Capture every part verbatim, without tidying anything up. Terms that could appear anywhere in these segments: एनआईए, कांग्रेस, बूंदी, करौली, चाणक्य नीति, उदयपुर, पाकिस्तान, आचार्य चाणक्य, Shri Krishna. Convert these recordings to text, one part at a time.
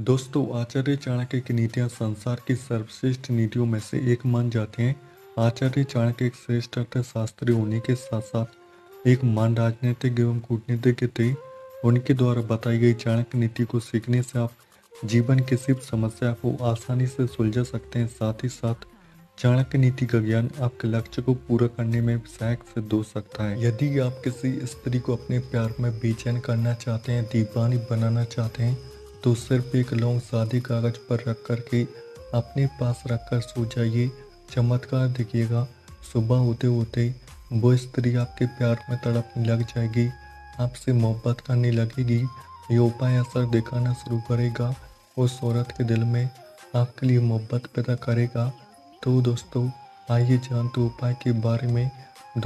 दोस्तों, आचार्य चाणक्य की नीतियाँ संसार की सर्वश्रेष्ठ नीतियों में से एक मान जाते हैं। आचार्य चाणक्य एक श्रेष्ठ अर्थशास्त्री होने के साथ साथ एक महान राजनीतिक एवं कूटनीतिज्ञ थे। उनके द्वारा बताई गई चाणक्य नीति को सीखने से आप जीवन की किसी समस्या को आसानी से सुलझा सकते हैं। साथ ही साथ चाणक्य नीति का ज्ञान आपके लक्ष्य को पूरा करने में सहायक सिद्ध हो सकता है। यदि आप किसी स्त्री को अपने प्यार में बेचैन करना चाहते हैं, दीवानी बनाना चाहते हैं, तो सिर्फ एक लौंग सादी कागज पर रख कर के अपने पास रख कर सो जाइए। चमत्कार देखिएगा, सुबह होते होते वो स्त्री आपके प्यार में तड़पने लग जाएगी, आपसे मोहब्बत करने लगेगी। ये उपाय असर दिखाना शुरू करेगा, उस औरत के दिल में आपके लिए मोहब्बत पैदा करेगा। तो दोस्तों, आइए जानते हैं उपाय के बारे में।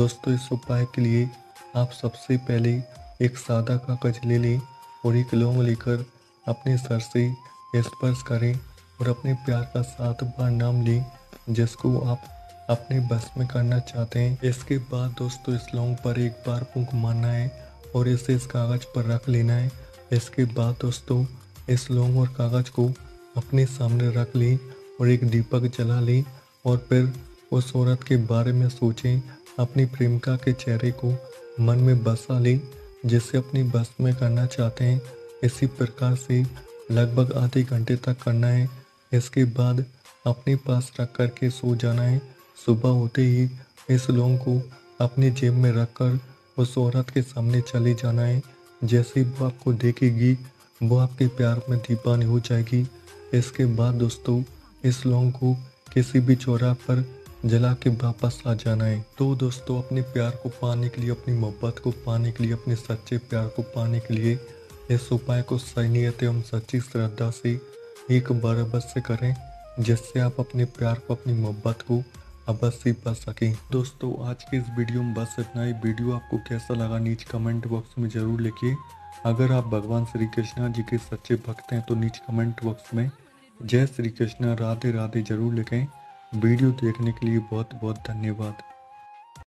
दोस्तों, इस उपाय के लिए आप सबसे पहले एक सादा कागज ले लें और एक लौंग लेकर अपने सर से स्पर्श करें और अपने प्यार का सात बार नाम लें जिसको आप अपने बस में करना चाहते हैं। इसके बाद दोस्तों, इस लौंग पर एक बार फूंक मारना है और इसे इस कागज पर रख लेना है। इसके बाद दोस्तों, इस लौंग और कागज को अपने सामने रख लें और एक दीपक जला लें और फिर उस औरत के बारे में सोचें। अपनी प्रेमिका के चेहरे को मन में बसा लें जिसे अपनी बस में करना चाहते हैं। इसी प्रकार से लगभग आधे घंटे तक करना है। इसके बाद अपने पास रख कर के सो जाना है। सुबह होते ही इस लौंग को अपनी जेब में रख कर उस औरत के सामने चले जाना है। जैसे वो आपको देखेगी, वो आपके प्यार में दीवानी हो जाएगी। इसके बाद दोस्तों, इस लौंग को किसी भी चौराहे पर जला के वापस आ जाना है। तो दोस्तों, अपने प्यार को पाने के लिए, अपनी मोहब्बत को पाने के लिए, अपने सच्चे प्यार को पाने के लिए इस उपाय को सही नियत एवं सच्ची श्रद्धा से एक बार अवश्य करें जिससे आप अपने प्यार को, अपनी मोहब्बत को अवश्य पा सकें। दोस्तों, आज के इस वीडियो में बस इतना ही। वीडियो आपको कैसा लगा नीचे कमेंट बॉक्स में ज़रूर लिखिए। अगर आप भगवान श्री कृष्ण जी के सच्चे भक्त हैं तो नीचे कमेंट बॉक्स में जय श्री कृष्ण, राधे राधे जरूर लिखें। वीडियो देखने के लिए बहुत बहुत धन्यवाद।